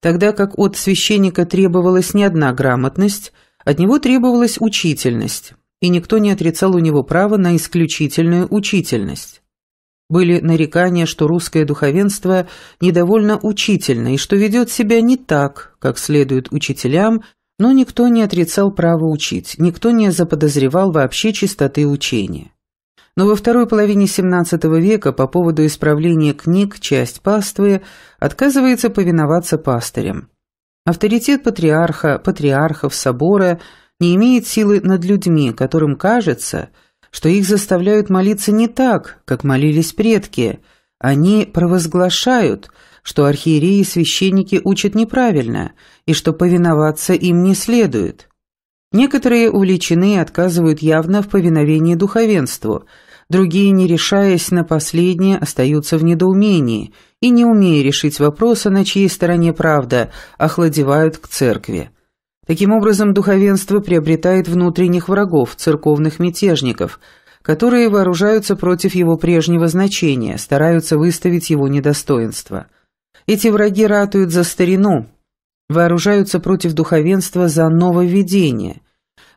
Тогда как от священника требовалась не одна грамотность, от него требовалась учительность, и никто не отрицал у него право на исключительную учительность. Были нарекания, что русское духовенство недовольно учительно и что ведет себя не так, как следует учителям, но никто не отрицал право учить, никто не заподозревал вообще чистоты учения. Но во второй половине XVII века по поводу исправления книг часть паствы отказывается повиноваться пастырям. Авторитет патриарха, патриархов, собора не имеет силы над людьми, которым кажется, что их заставляют молиться не так, как молились предки. Они провозглашают, что архиереи и священники учат неправильно и что повиноваться им не следует. Некоторые увлечены и отказывают явно в повиновении духовенству, другие, не решаясь на последнее, остаются в недоумении и, не умея решить вопрос, на чьей стороне правда, охладевают к церкви. Таким образом, духовенство приобретает внутренних врагов, церковных мятежников, которые вооружаются против его прежнего значения, стараются выставить его недостоинство. Эти враги ратуют за старину, вооружаются против духовенства за нововведение,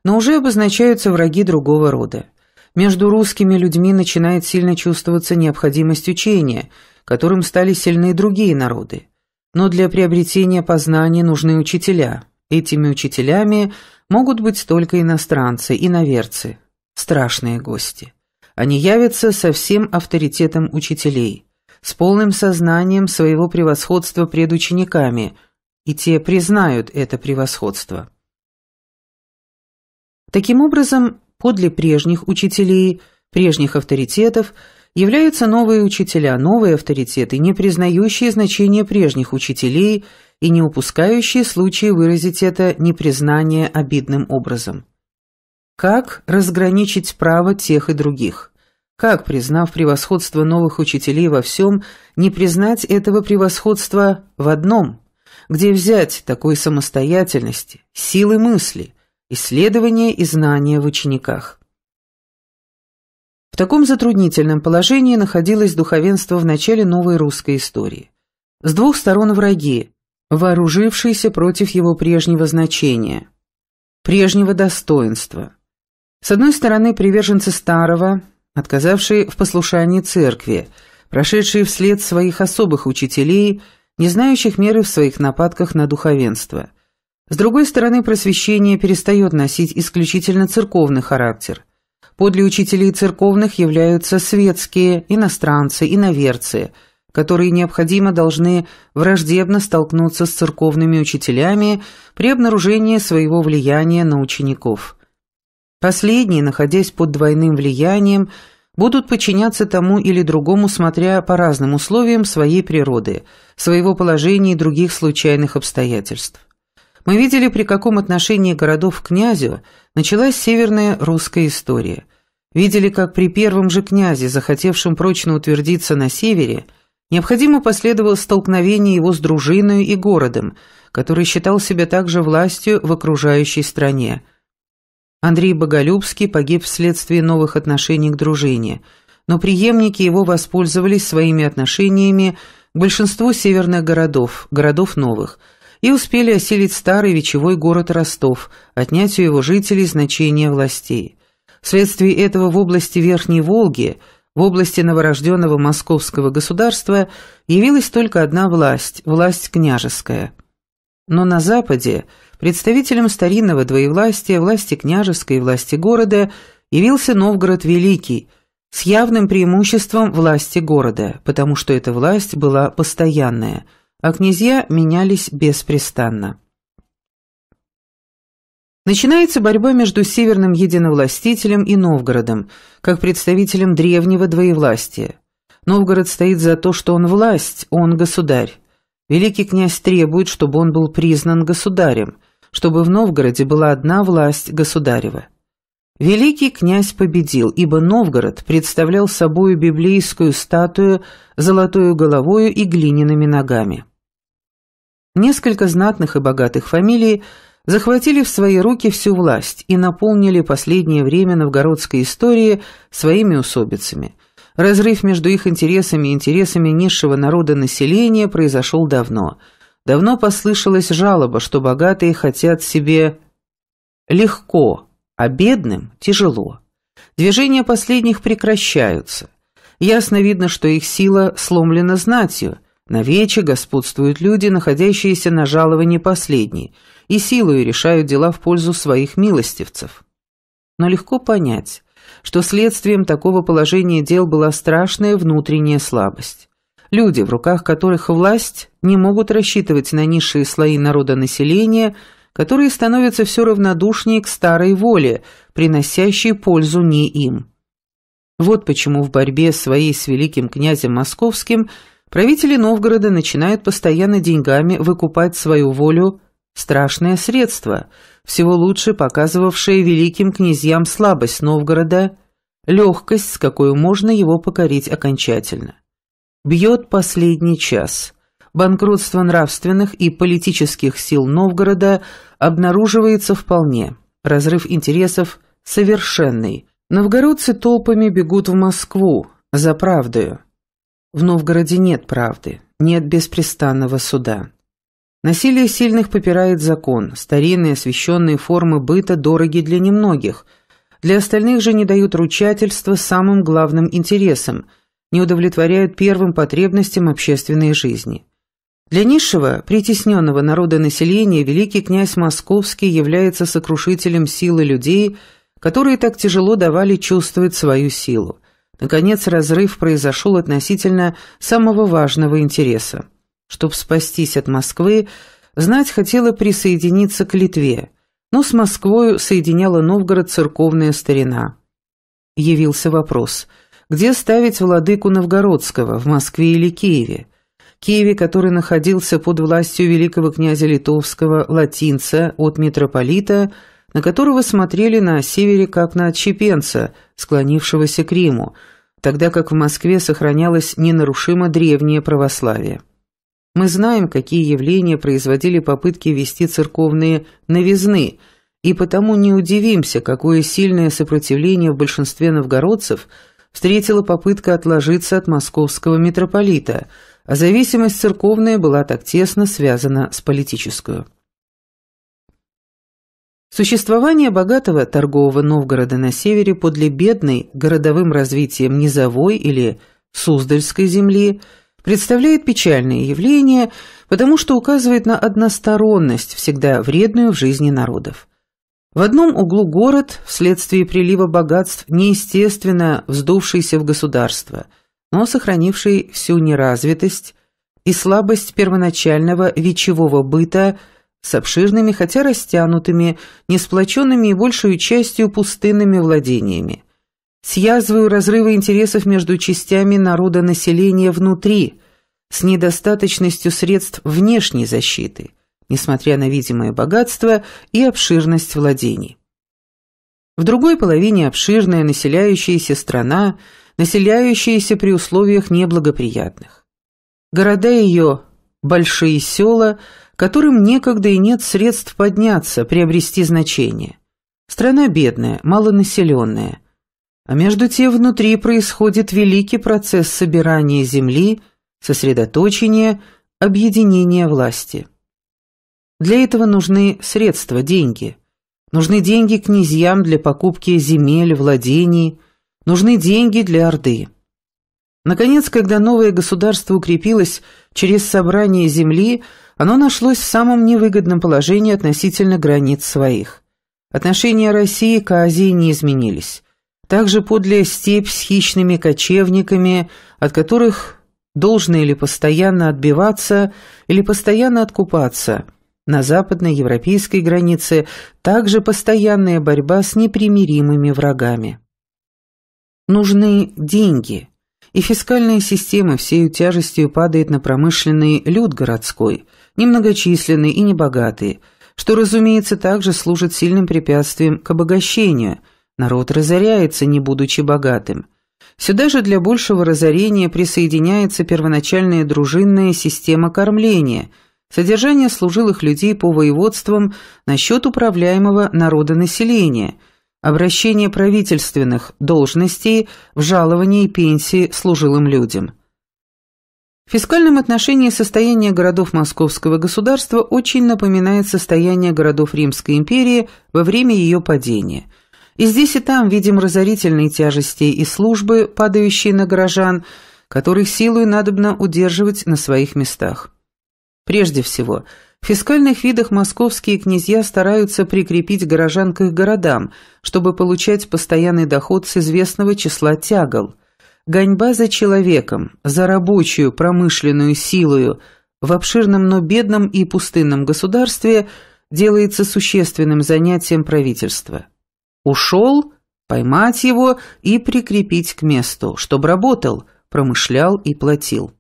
но уже обозначаются враги другого рода. Между русскими людьми начинает сильно чувствоваться необходимость учения, которым стали сильны другие народы. Но для приобретения познания нужны учителя. Этими учителями могут быть только иностранцы, иноверцы, страшные гости. Они явятся со всем авторитетом учителей, с полным сознанием своего превосходства пред учениками, и те признают это превосходство. Таким образом, подле прежних учителей, прежних авторитетов, являются новые учителя, новые авторитеты, не признающие значения прежних учителей и не упускающие случаи выразить это непризнание обидным образом. Как разграничить право тех и других? Как, признав превосходство новых учителей во всем, не признать этого превосходства в одном? Где взять такой самостоятельности, силы мысли, исследования и знания в учениках? В таком затруднительном положении находилось духовенство в начале новой русской истории. С двух сторон враги, вооружившиеся против его прежнего значения, прежнего достоинства. С одной стороны, приверженцы старого, отказавшие в послушании церкви, прошедшие вслед своих особых учителей, не знающих меры в своих нападках на духовенство. С другой стороны, просвещение перестает носить исключительно церковный характер. Подле учителей церковных являются светские, иностранцы, иноверцы, которые необходимо должны враждебно столкнуться с церковными учителями при обнаружении своего влияния на учеников. Последние, находясь под двойным влиянием, будут подчиняться тому или другому, смотря по разным условиям своей природы, своего положения и других случайных обстоятельств. Мы видели, при каком отношении городов к князю началась северная русская история. Видели, как при первом же князе, захотевшем прочно утвердиться на севере, необходимо последовало столкновение его с дружиною и городом, который считал себя также властью в окружающей стране. Андрей Боголюбский погиб вследствие новых отношений к дружине, но преемники его воспользовались своими отношениями к большинству северных городов, городов новых, и успели осилить старый вечевой город Ростов, отнять у его жителей значение властей. Вследствие этого в области Верхней Волги, в области новорожденного московского государства, явилась только одна власть – власть княжеская. Но на Западе представителем старинного двоевластия, власти княжеской и власти города, явился Новгород Великий, с явным преимуществом власти города, потому что эта власть была постоянная, а князья менялись беспрестанно. Начинается борьба между северным единовластителем и Новгородом, как представителем древнего двоевластия. Новгород стоит за то, что он власть, он государь. Великий князь требует, чтобы он был признан государем, чтобы в Новгороде была одна власть государева. Великий князь победил, ибо Новгород представлял собою библейскую статую золотою головою и глиняными ногами. Несколько знатных и богатых фамилий захватили в свои руки всю власть и наполнили последнее время новгородской истории своими усобицами. Разрыв между их интересами и интересами низшего народа населения произошел давно. давно послышалась жалоба, что богатые хотят себе легко, а бедным тяжело. Движения последних прекращаются. Ясно видно, что их сила сломлена знатью. На вече господствуют люди, находящиеся на жаловании последней, и силою решают дела в пользу своих милостивцев. Но легко понять, что следствием такого положения дел была страшная внутренняя слабость. Люди, в руках которых власть, не могут рассчитывать на низшие слои народонаселения, которые становятся все равнодушнее к старой воле, приносящей пользу не им. Вот почему в борьбе своей с великим князем Московским правители Новгорода начинают постоянно деньгами выкупать свою волю, страшное средство, всего лучше показывавшее великим князьям слабость Новгорода, легкость, с какой можно его покорить окончательно. Бьет последний час. Банкротство нравственных и политических сил Новгорода обнаруживается вполне. Разрыв интересов совершенный. Новгородцы толпами бегут в Москву за правдою. В Новгороде нет правды, нет беспрестанного суда. Насилие сильных попирает закон. Старинные освященные формы быта дороги для немногих. Для остальных же не дают ручательства самым главным интересам, не удовлетворяют первым потребностям общественной жизни. Для низшего, притесненного народонаселения великий князь Московский является сокрушителем силы людей, которые так тяжело давали чувствовать свою силу. Наконец, разрыв произошел относительно самого важного интереса. Чтобы спастись от Москвы, знать хотела присоединиться к Литве, но с Москвою соединяла Новгород церковная старина. Явился вопрос, где ставить владыку Новгородского, в Москве или Киеве? Киеве, который находился под властью великого князя Литовского, латинца, от митрополита, на которого смотрели на севере как на отщепенца, склонившегося к Риму, тогда как в Москве сохранялось ненарушимо древнее православие. Мы знаем, какие явления производили попытки ввести церковные новизны, и потому не удивимся, какое сильное сопротивление в большинстве новгородцев встретила попытка отложиться от московского митрополита, а зависимость церковная была так тесно связана с политической. Существование богатого торгового Новгорода на севере подле бедной городовым развитием низовой или Суздальской земли представляет печальное явление, потому что указывает на односторонность, всегда вредную в жизни народов. В одном углу город, вследствие прилива богатств, неестественно вздувшийся в государство, но сохранивший всю неразвитость и слабость первоначального вечевого быта, с обширными, хотя растянутыми, несплоченными и большей частью пустынными владениями, с язвою разрыва интересов между частями народонаселения внутри, с недостаточностью средств внешней защиты, несмотря на видимое богатство и обширность владений. В другой половине обширная населяющаяся страна, населяющаяся при условиях неблагоприятных. Города ее – большие села – которым некогда и нет средств подняться, приобрести значение. Страна бедная, малонаселенная. А между тем внутри происходит великий процесс собирания земли, сосредоточения, объединения власти. Для этого нужны средства, деньги. Нужны деньги князьям для покупки земель, владений. Нужны деньги для Орды. Наконец, когда новое государство укрепилось через собрание земли, оно нашлось в самом невыгодном положении относительно границ своих. Отношения России к Азии не изменились. Также подле степь с хищными кочевниками, от которых должно или постоянно отбиваться, или постоянно откупаться. На западной европейской границе также постоянная борьба с непримиримыми врагами. Нужны деньги. И фискальная система всею тяжестью падает на промышленный люд городской, немногочисленный и небогатый, что, разумеется, также служит сильным препятствием к обогащению. Народ разоряется, не будучи богатым. Сюда же для большего разорения присоединяется первоначальная дружинная система кормления, содержание служилых людей по воеводствам насчет управляемого народонаселения – обращение правительственных должностей в жалование и пенсии служилым людям. В фискальном отношении состояние городов Московского государства очень напоминает состояние городов Римской империи во время ее падения. И здесь и там видим разорительные тяжести и службы, падающие на горожан, которых силой надобно удерживать на своих местах. Прежде всего, в фискальных видах московские князья стараются прикрепить горожан к их городам, чтобы получать постоянный доход с известного числа тягол. Гоньба за человеком, за рабочую промышленную силою в обширном, но бедном и пустынном государстве делается существенным занятием правительства. Ушел – поймать его и прикрепить к месту, чтоб работал, промышлял и платил.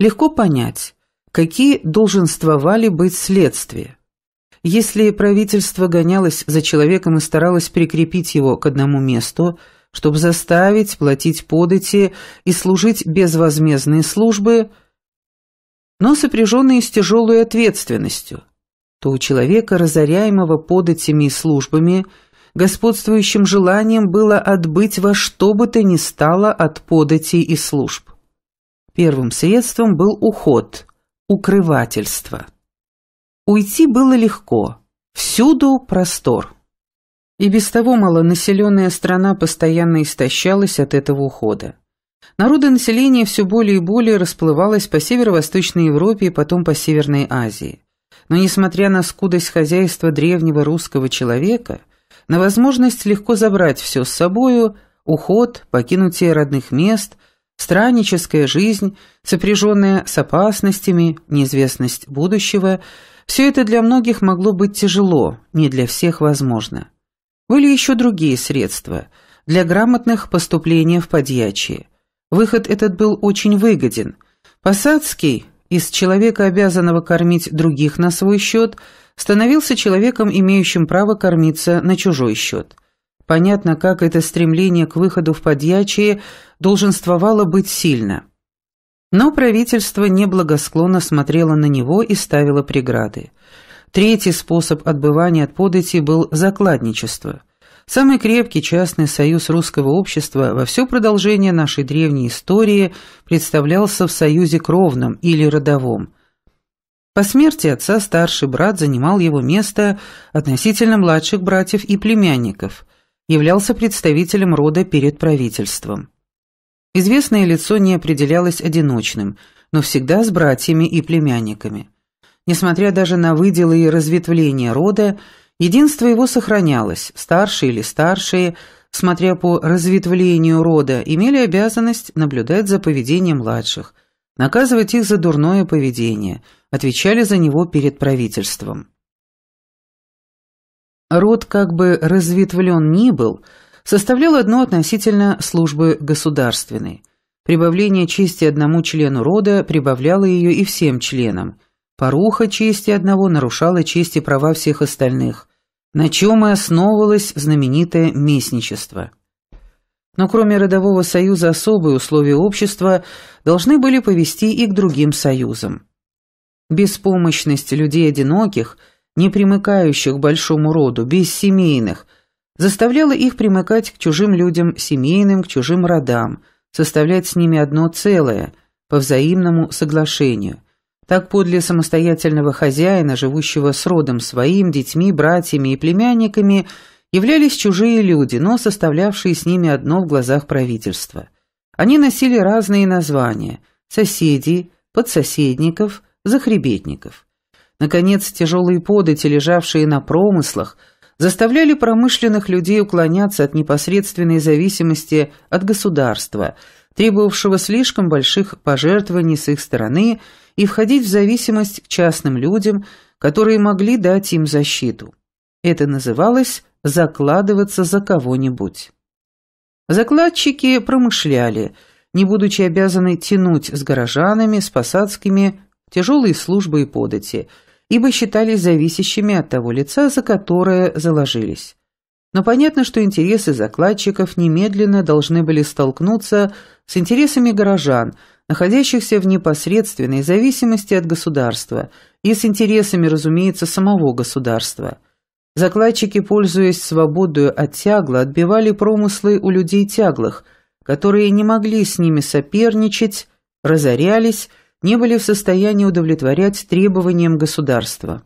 Легко понять, какие долженствовали быть следствия. Если правительство гонялось за человеком и старалось прикрепить его к одному месту, чтобы заставить платить подати и служить безвозмездные службы, но сопряженные с тяжелой ответственностью, то у человека, разоряемого податями и службами, господствующим желанием было отбыть во что бы то ни стало от податей и служб. Первым средством был уход, укрывательство. Уйти было легко, всюду простор. И без того малонаселенная страна постоянно истощалась от этого ухода. Народонаселение все более и более расплывалось по Северо-Восточной Европе и потом по Северной Азии. Но несмотря на скудость хозяйства древнего русского человека, на возможность легко забрать все с собою, уход, покинутие родных мест, странническая жизнь, сопряженная с опасностями, неизвестность будущего, все это для многих могло быть тяжело, не для всех возможно. Были еще другие средства для грамотных поступлений в подьячие. Выход этот был очень выгоден. Посадский, из человека, обязанного кормить других на свой счет, становился человеком, имеющим право кормиться на чужой счет. Понятно, как это стремление к выходу в подьячие долженствовало быть сильно. Но правительство неблагосклонно смотрело на него и ставило преграды. Третий способ отбывания от подати был закладничество. Самый крепкий частный союз русского общества во все продолжение нашей древней истории представлялся в союзе кровном или родовом. По смерти отца старший брат занимал его место относительно младших братьев и племянников, являлся представителем рода перед правительством. Известное лицо не определялось одиночным, но всегда с братьями и племянниками. Несмотря даже на выделы и разветвления рода, единство его сохранялось, старшие или старшие, смотря по разветвлению рода, имели обязанность наблюдать за поведением младших, наказывать их за дурное поведение, отвечали за него перед правительством. Род, как бы разветвлен ни был, составлял одно относительно службы государственной. Прибавление чести одному члену рода прибавляло ее и всем членам. Поруха чести одного нарушала честь и права всех остальных, на чем и основывалось знаменитое местничество. Но кроме родового союза особые условия общества должны были повести и к другим союзам. Беспомощность людей одиноких, не примыкающих к большому роду, бессемейных, заставляла их примыкать к чужим людям семейным, к чужим родам, составлять с ними одно целое, по взаимному соглашению. Так подле самостоятельного хозяина, живущего с родом своим, детьми, братьями и племянниками, являлись чужие люди, но составлявшие с ними одно в глазах правительства. Они носили разные названия – соседей, подсоседников, захребетников. Наконец, тяжелые подати, лежавшие на промыслах, заставляли промышленных людей уклоняться от непосредственной зависимости от государства, требовавшего слишком больших пожертвований с их стороны, и входить в зависимость к частным людям, которые могли дать им защиту. Это называлось «закладываться за кого-нибудь». Закладчики промышляли, не будучи обязаны тянуть с горожанами, с посадскими, тяжелые службы и подати, ибо считались зависящими от того лица, за которое заложились. Но понятно, что интересы закладчиков немедленно должны были столкнуться с интересами горожан, находящихся в непосредственной зависимости от государства, и с интересами, разумеется, самого государства. Закладчики, пользуясь свободою от тягла, отбивали промыслы у людей тяглых, которые не могли с ними соперничать разорялись, не были в состоянии удовлетворять требованиям государства.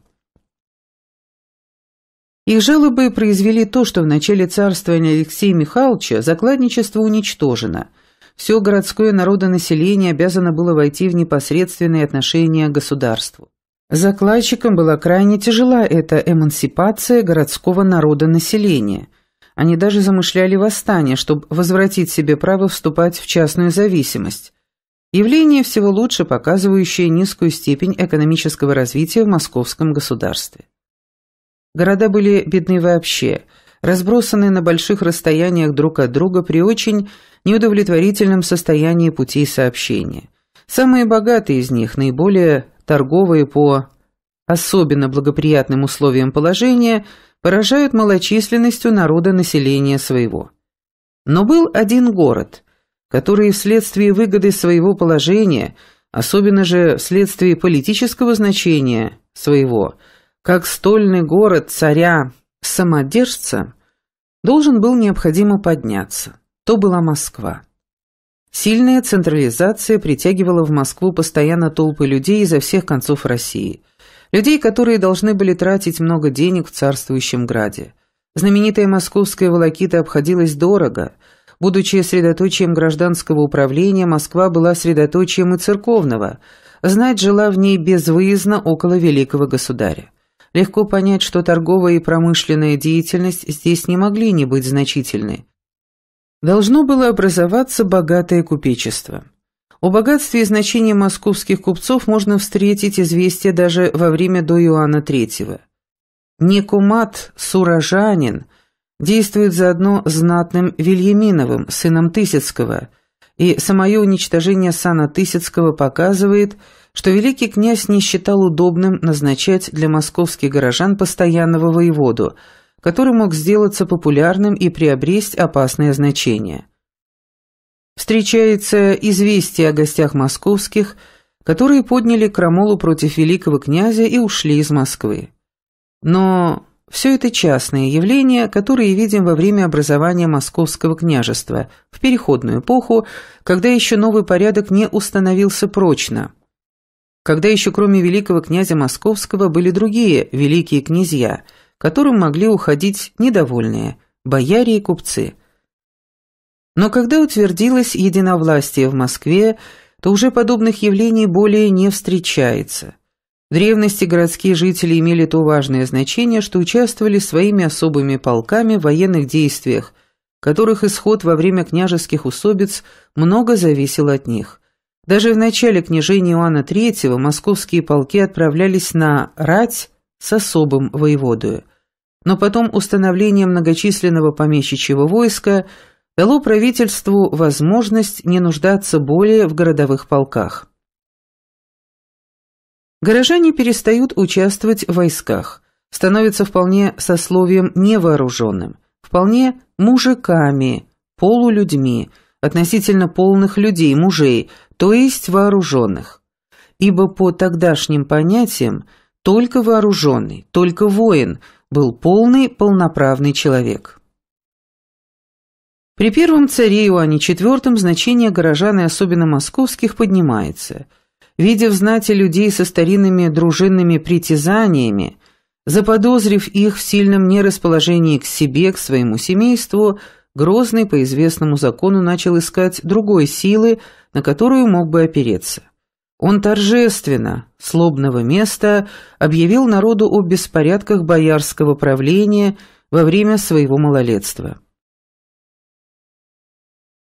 Их жалобы произвели то, что в начале царствования Алексея Михайловича закладничество уничтожено. Все городское народонаселение обязано было войти в непосредственные отношения к государству. Закладчикам была крайне тяжела эта эмансипация городского народонаселения. Они даже замышляли восстание, чтобы возвратить себе право вступать в частную зависимость. Явление всего лучше показывающее низкую степень экономического развития в московском государстве. Города были бедны вообще, разбросаны на больших расстояниях друг от друга при очень неудовлетворительном состоянии путей сообщения. Самые богатые из них, наиболее торговые по особенно благоприятным условиям положения, поражают малочисленностью народа населения своего. Но был один город, который вследствие выгоды своего положения, особенно же вследствие политического значения своего, как стольный город царя-самодержца, должен был необходимо подняться. То была Москва. Сильная централизация притягивала в Москву постоянно толпы людей изо всех концов России. Людей, которые должны были тратить много денег в царствующем граде. Знаменитая московская волокита обходилась дорого. Будучи средоточием гражданского управления, Москва была средоточием и церковного. Знать жила в ней безвыездно около великого государя. Легко понять, что торговая и промышленная деятельность здесь не могли не быть значительны. Должно было образоваться богатое купечество. О богатстве и значении московских купцов можно встретить известие даже во время до Иоанна III. Некумат, сурожанин, действует заодно знатным Вильяминовым, сыном Тысяцкого, и самое уничтожение сана Тысяцкого показывает, что великий князь не считал удобным назначать для московских горожан постоянного воеводу, который мог сделаться популярным и приобрести опасное значение. Встречается известие о гостях московских, которые подняли крамолу против великого князя и ушли из Москвы. Но все это частные явления, которые видим во время образования Московского княжества, в переходную эпоху, когда еще новый порядок не установился прочно, когда еще кроме великого князя Московского были другие великие князья, которым могли уходить недовольные бояре и купцы. Но когда утвердилось единовластие в Москве, то уже подобных явлений более не встречается. В древности городские жители имели то важное значение, что участвовали своими особыми полками в военных действиях, которых исход во время княжеских усобиц много зависел от них. Даже в начале княжения Иоанна III московские полки отправлялись на рать с особым воеводою. Но потом установление многочисленного помещичьего войска дало правительству возможность не нуждаться более в городовых полках. Горожане перестают участвовать в войсках, становятся вполне сословием невооруженным, вполне мужиками, полулюдьми, относительно полных людей, мужей, то есть вооруженных. Ибо по тогдашним понятиям только вооруженный, только воин был полный, полноправный человек. При первом царе Иоанне IV значение горожан и особенно московских поднимается. Видя в знати людей со старинными дружинными притязаниями, заподозрив их в сильном нерасположении к себе, к своему семейству, Грозный по известному закону начал искать другой силы, на которую мог бы опереться. Он торжественно, с лобного места, объявил народу о беспорядках боярского правления во время своего малолетства.